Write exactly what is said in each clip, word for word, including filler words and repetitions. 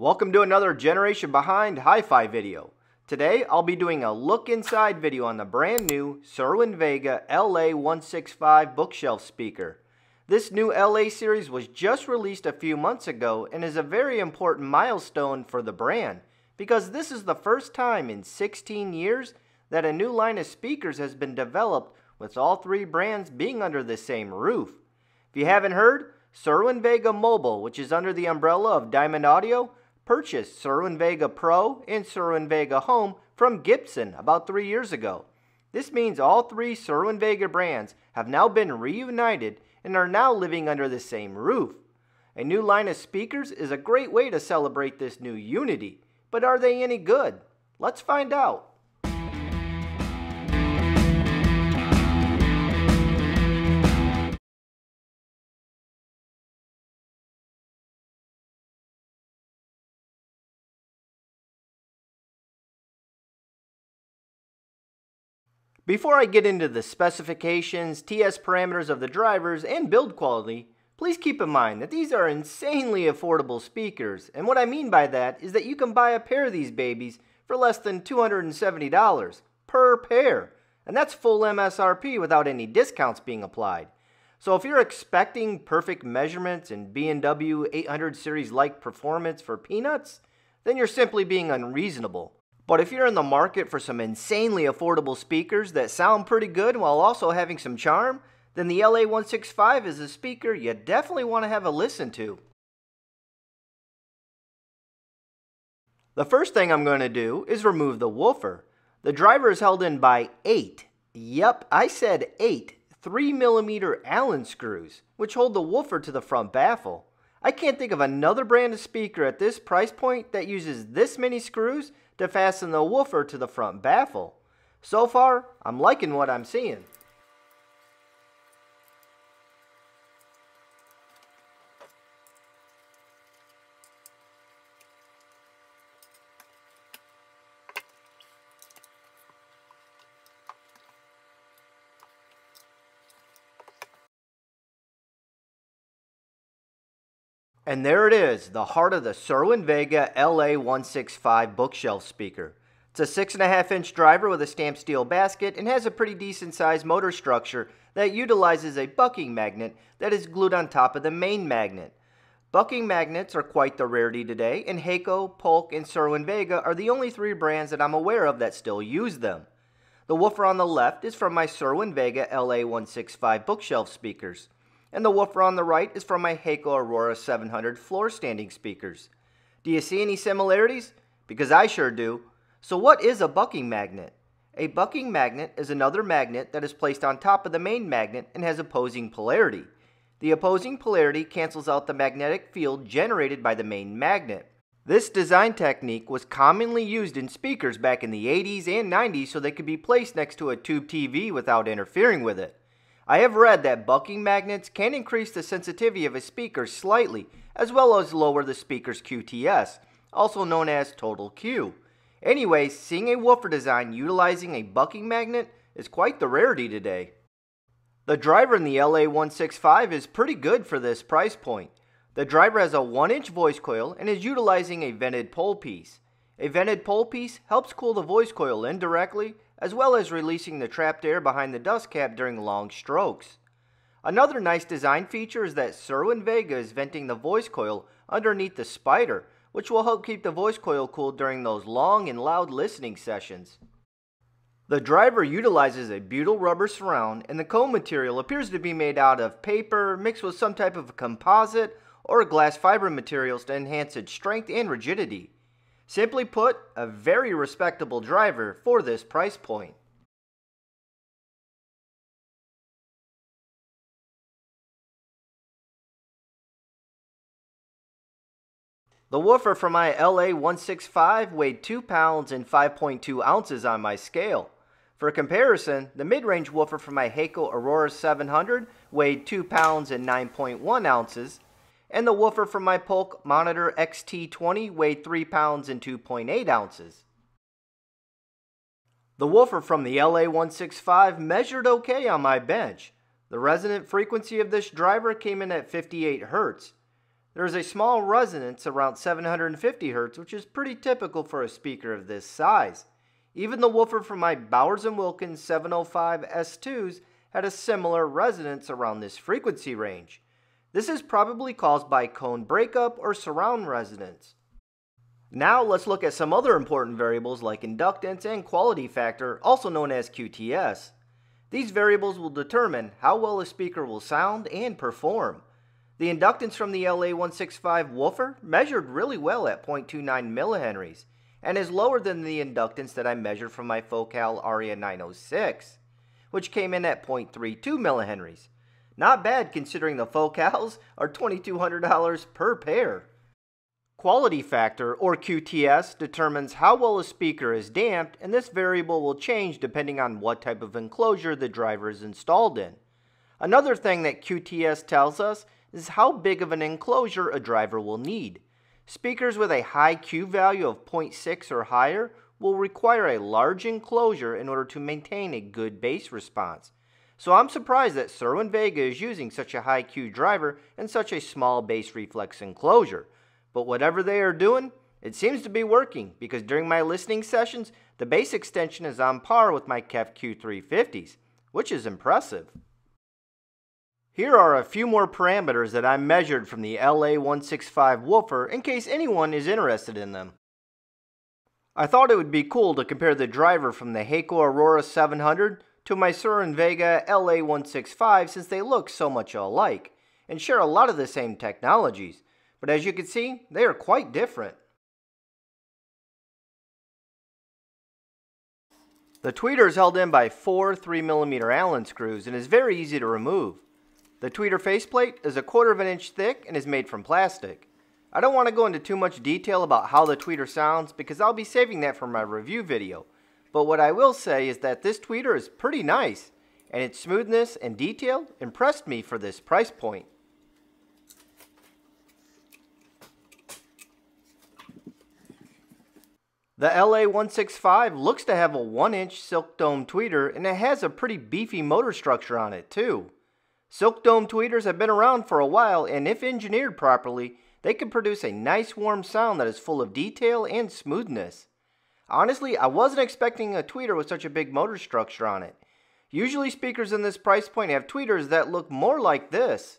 Welcome to another Generation Behind Hi-Fi video. Today I'll be doing a look inside video on the brand new Cerwin-Vega L A one sixty-five bookshelf speaker. This new L A series was just released a few months ago and is a very important milestone for the brand because this is the first time in sixteen years that a new line of speakers has been developed with all three brands being under the same roof. If you haven't heard, Cerwin-Vega Mobile, which is under the umbrella of Diamond Audio, purchased Cerwin-Vega Pro and Cerwin-Vega Home from Gibson about three years ago. This means all three Cerwin-Vega brands have now been reunited and are now living under the same roof. A new line of speakers is a great way to celebrate this new unity, but are they any good? Let's find out. Before I get into the specifications, T S parameters of the drivers, and build quality, please keep in mind that these are insanely affordable speakers, and what I mean by that is that you can buy a pair of these babies for less than two hundred seventy dollars per pair, and that's full M S R P without any discounts being applied. So if you're expecting perfect measurements and B and W eight hundred series like performance for peanuts, then you're simply being unreasonable. But if you're in the market for some insanely affordable speakers that sound pretty good while also having some charm, then the L A one sixty-five is a speaker you definitely want to have a listen to. The first thing I'm going to do is remove the woofer. The driver is held in by eight, yep, I said eight, three millimeter Allen screws, which hold the woofer to the front baffle. I can't think of another brand of speaker at this price point that uses this many screws to fasten the woofer to the front baffle. So far, I'm liking what I'm seeing. And there it is, the heart of the Cerwin-Vega L A one sixty-five bookshelf speaker. It's a six point five inch driver with a stamped steel basket and has a pretty decent sized motor structure that utilizes a bucking magnet that is glued on top of the main magnet. Bucking magnets are quite the rarity today, and Heco, Polk, and Cerwin-Vega are the only three brands that I'm aware of that still use them. The woofer on the left is from my Cerwin-Vega L A one sixty-five bookshelf speakers, and the woofer on the right is from my Heco Aurora seven hundred floor standing speakers. Do you see any similarities? Because I sure do. So what is a bucking magnet? A bucking magnet is another magnet that is placed on top of the main magnet and has opposing polarity. The opposing polarity cancels out the magnetic field generated by the main magnet. This design technique was commonly used in speakers back in the eighties and nineties so they could be placed next to a tube T V without interfering with it. I have read that bucking magnets can increase the sensitivity of a speaker slightly, as well as lower the speaker's Q T S, also known as total Q. Anyway, seeing a woofer design utilizing a bucking magnet is quite the rarity today. The driver in the L A one sixty-five is pretty good for this price point. The driver has a one inch voice coil and is utilizing a vented pole piece. A vented pole piece helps cool the voice coil indirectly, as well as releasing the trapped air behind the dust cap during long strokes. Another nice design feature is that Cerwin-Vega is venting the voice coil underneath the spider, which will help keep the voice coil cool during those long and loud listening sessions. The driver utilizes a butyl rubber surround, and the comb material appears to be made out of paper mixed with some type of composite or glass fiber materials to enhance its strength and rigidity. Simply put, a very respectable driver for this price point. The woofer for my L A one sixty-five weighed two pounds and five point two ounces on my scale. For comparison, the mid-range woofer for my Heco Aurora seven hundred weighed two pounds and nine point one ounces. And the woofer from my Polk Monitor X T twenty weighed three pounds and two point eight ounces. The woofer from the L A one sixty-five measured okay on my bench. The resonant frequency of this driver came in at fifty-eight hertz. There's a small resonance around seven hundred fifty hertz, which is pretty typical for a speaker of this size. Even the woofer from my Bowers and Wilkins seven oh five S twos had a similar resonance around this frequency range. This is probably caused by cone breakup or surround resonance. Now let's look at some other important variables like inductance and quality factor, also known as Q T S. These variables will determine how well a speaker will sound and perform. The inductance from the L A one sixty-five woofer measured really well at zero point two nine millihenries and is lower than the inductance that I measured from my Focal Aria nine oh six, which came in at zero point three two millihenries. Not bad considering the Focals are twenty-two hundred dollars per pair. Quality factor, or Q T S, determines how well a speaker is damped, and this variable will change depending on what type of enclosure the driver is installed in. Another thing that Q T S tells us is how big of an enclosure a driver will need. Speakers with a high Q value of zero point six or higher will require a large enclosure in order to maintain a good bass response. So I'm surprised that Cerwin-Vega is using such a high Q driver and such a small bass reflex enclosure. But whatever they are doing, it seems to be working, because during my listening sessions, the bass extension is on par with my Kef Q three fifties, which is impressive. Here are a few more parameters that I measured from the L A one sixty-five woofer in case anyone is interested in them. I thought it would be cool to compare the driver from the Heco Aurora seven hundred to my Cerwin-Vega L A one sixty-five, since they look so much alike and share a lot of the same technologies. But as you can see, they are quite different. The tweeter is held in by four three millimeter Allen screws and is very easy to remove. The tweeter faceplate is a quarter of an inch thick and is made from plastic. I don't want to go into too much detail about how the tweeter sounds because I'll be saving that for my review video. But what I will say is that this tweeter is pretty nice, and its smoothness and detail impressed me for this price point. The L A one sixty-five looks to have a one inch silk dome tweeter, and it has a pretty beefy motor structure on it too. Silk dome tweeters have been around for a while, and if engineered properly, they can produce a nice warm sound that is full of detail and smoothness. Honestly, I wasn't expecting a tweeter with such a big motor structure on it. Usually speakers in this price point have tweeters that look more like this.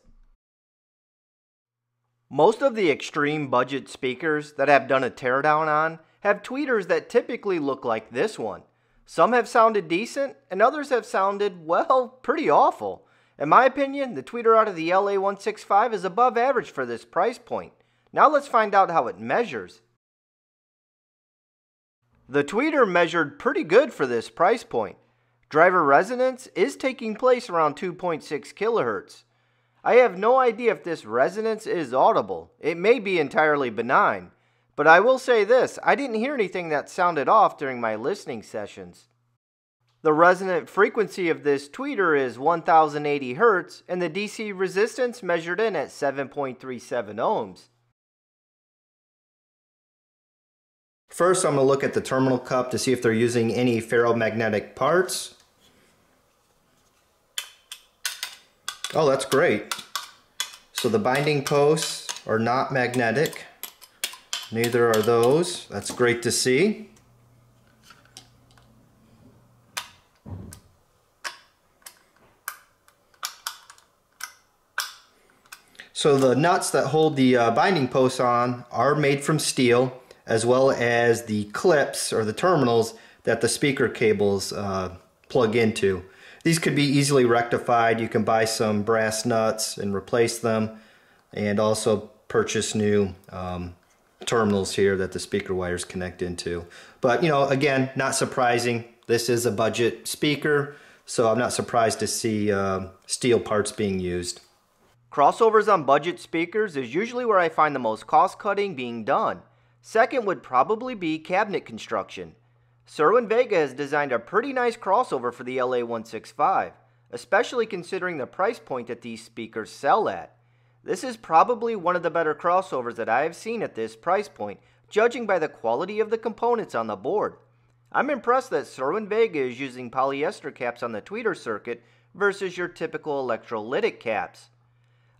Most of the extreme budget speakers that I've done a teardown on have tweeters that typically look like this one. Some have sounded decent, and others have sounded, well, pretty awful. In my opinion, the tweeter out of the L A one sixty-five is above average for this price point. Now let's find out how it measures. The tweeter measured pretty good for this price point. Driver resonance is taking place around two point six kilohertz. I have no idea if this resonance is audible. It may be entirely benign. But I will say this, I didn't hear anything that sounded off during my listening sessions. The resonant frequency of this tweeter is one thousand eighty hertz, and the D C resistance measured in at seven point three seven ohms. First, I'm going to look at the terminal cup to see if they're using any ferromagnetic parts. Oh, that's great. So the binding posts are not magnetic. Neither are those. That's great to see. So the nuts that hold the uh, binding posts on are made from steel, as well as the clips or the terminals that the speaker cables uh, plug into. These could be easily rectified. You can buy some brass nuts and replace them, and also purchase new um, terminals here that the speaker wires connect into. But you know, again, not surprising. This is a budget speaker, so I'm not surprised to see uh, steel parts being used. Crossovers on budget speakers is usually where I find the most cost cutting being done. Second would probably be cabinet construction. Cerwin-Vega has designed a pretty nice crossover for the L A one sixty-five, especially considering the price point that these speakers sell at. This is probably one of the better crossovers that I have seen at this price point, judging by the quality of the components on the board. I'm impressed that Cerwin-Vega is using polyester caps on the tweeter circuit versus your typical electrolytic caps.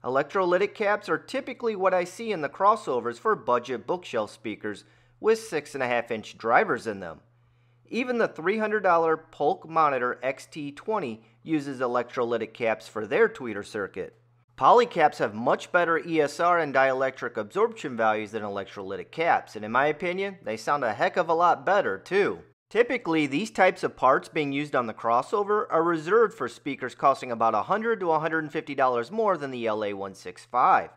Electrolytic caps are typically what I see in the crossovers for budget bookshelf speakers with six point five inch drivers in them. Even the three hundred dollar Polk Monitor X T twenty uses electrolytic caps for their tweeter circuit. Poly caps have much better E S R and dielectric absorption values than electrolytic caps, and in my opinion, they sound a heck of a lot better too. Typically, these types of parts being used on the crossover are reserved for speakers costing about one hundred to one hundred fifty dollars more than the L A one sixty-five.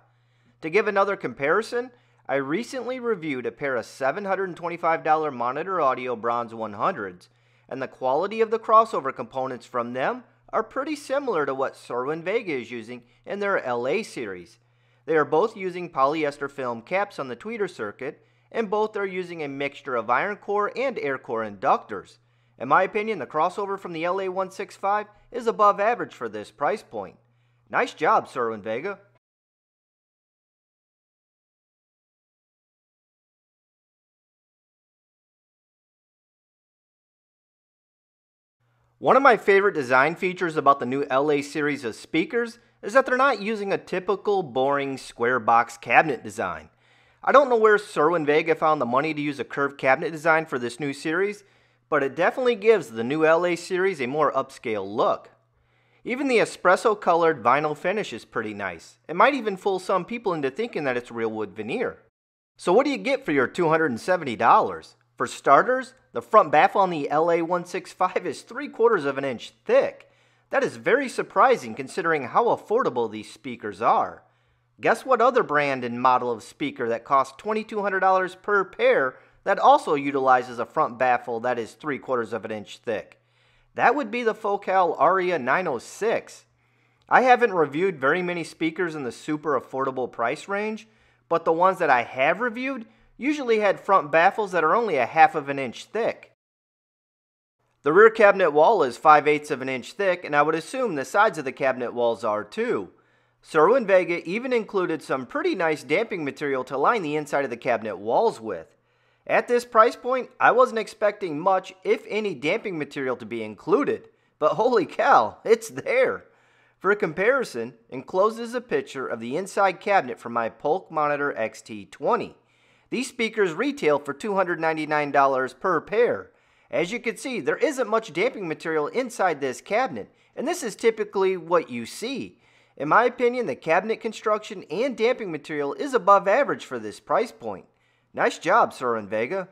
To give another comparison, I recently reviewed a pair of seven hundred twenty-five dollar Monitor Audio Bronze one hundreds, and the quality of the crossover components from them are pretty similar to what Cerwin-Vega is using in their L A series. They are both using polyester film caps on the tweeter circuit, and both are using a mixture of iron core and air core inductors. In my opinion, the crossover from the L A one sixty-five is above average for this price point. Nice job, Cerwin-Vega. One of my favorite design features about the new L A series of speakers is that they're not using a typical boring square box cabinet design. I don't know where Cerwin-Vega found the money to use a curved cabinet design for this new series, but it definitely gives the new L A series a more upscale look. Even the espresso-colored vinyl finish is pretty nice. It might even fool some people into thinking that it's real wood veneer. So what do you get for your two hundred seventy dollars? For starters, the front baffle on the L A one sixty-five is three quarters of an inch thick. That is very surprising considering how affordable these speakers are. Guess what other brand and model of speaker that costs twenty-two hundred dollars per pair that also utilizes a front baffle that is three quarters of an inch thick? That would be the Focal Aria nine oh six. I haven't reviewed very many speakers in the super affordable price range, but the ones that I have reviewed usually had front baffles that are only a half of an inch thick. The rear cabinet wall is five eighths of an inch thick, and I would assume the sides of the cabinet walls are too. Cerwin-Vega even included some pretty nice damping material to line the inside of the cabinet walls with. At this price point, I wasn't expecting much, if any, damping material to be included, but holy cow, it's there! For comparison, enclosed is a picture of the inside cabinet from my Polk Monitor X T twenty. These speakers retail for two hundred ninety-nine dollars per pair. As you can see, there isn't much damping material inside this cabinet, and this is typically what you see. In my opinion, the cabinet construction and damping material is above average for this price point. Nice job, Cerwin-Vega.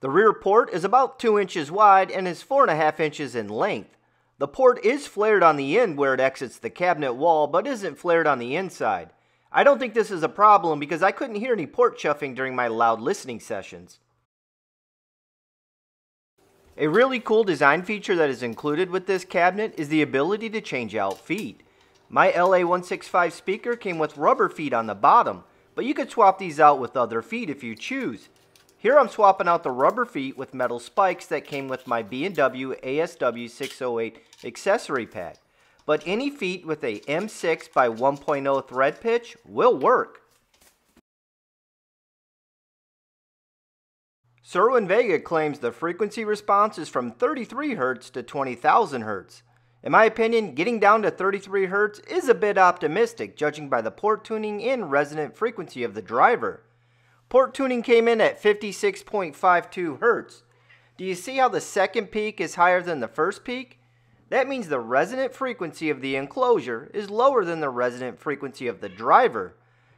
The rear port is about two inches wide and is four point five inches in length. The port is flared on the end where it exits the cabinet wall, but isn't flared on the inside. I don't think this is a problem because I couldn't hear any port chuffing during my loud listening sessions. A really cool design feature that is included with this cabinet is the ability to change out feet. My L A one sixty-five speaker came with rubber feet on the bottom, but you could swap these out with other feet if you choose. Here I'm swapping out the rubber feet with metal spikes that came with my B and W A S W six oh eight accessory pack, but any feet with a M six by one point oh thread pitch will work. Cerwin-Vega claims the frequency response is from thirty-three hertz to twenty thousand hertz. In my opinion, getting down to thirty-three hertz is a bit optimistic, judging by the port tuning and resonant frequency of the driver. Port tuning came in at fifty-six point five two hertz. Do you see how the second peak is higher than the first peak? That means the resonant frequency of the enclosure is lower than the resonant frequency of the driver.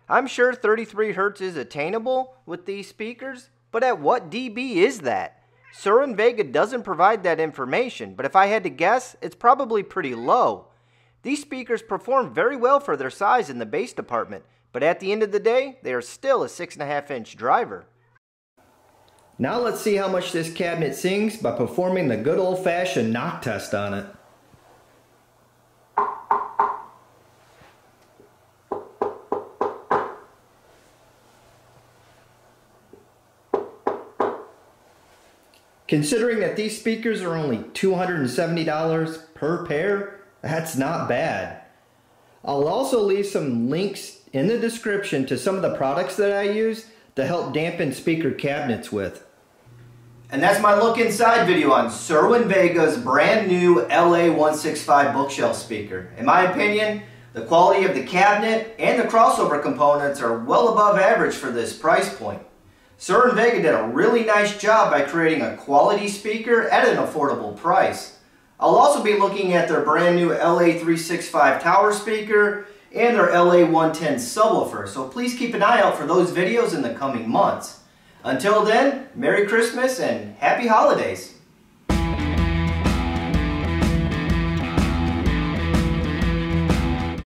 I'm sure thirty-three hertz is attainable with these speakers, but at what dB is that? Cerwin-Vega doesn't provide that information, but if I had to guess, it's probably pretty low. These speakers perform very well for their size in the bass department, but at the end of the day, they are still a six point five inch driver. Now let's see how much this cabinet sings by performing the good old-fashioned knock test on it. Considering that these speakers are only two hundred seventy dollars per pair, that's not bad. I'll also leave some links in the description to some of the products that I use to help dampen speaker cabinets with. And that's my look inside video on Cerwin-Vega's brand new L A one sixty-five bookshelf speaker. In my opinion, The quality of the cabinet and the crossover components are well above average for this price point. Cerwin-Vega did a really nice job by creating a quality speaker at an affordable price. I'll also be looking at their brand new L A three sixty-five tower speaker and their L A one ten subwoofer, so please keep an eye out for those videos in the coming months. Until then, Merry Christmas and Happy Holidays!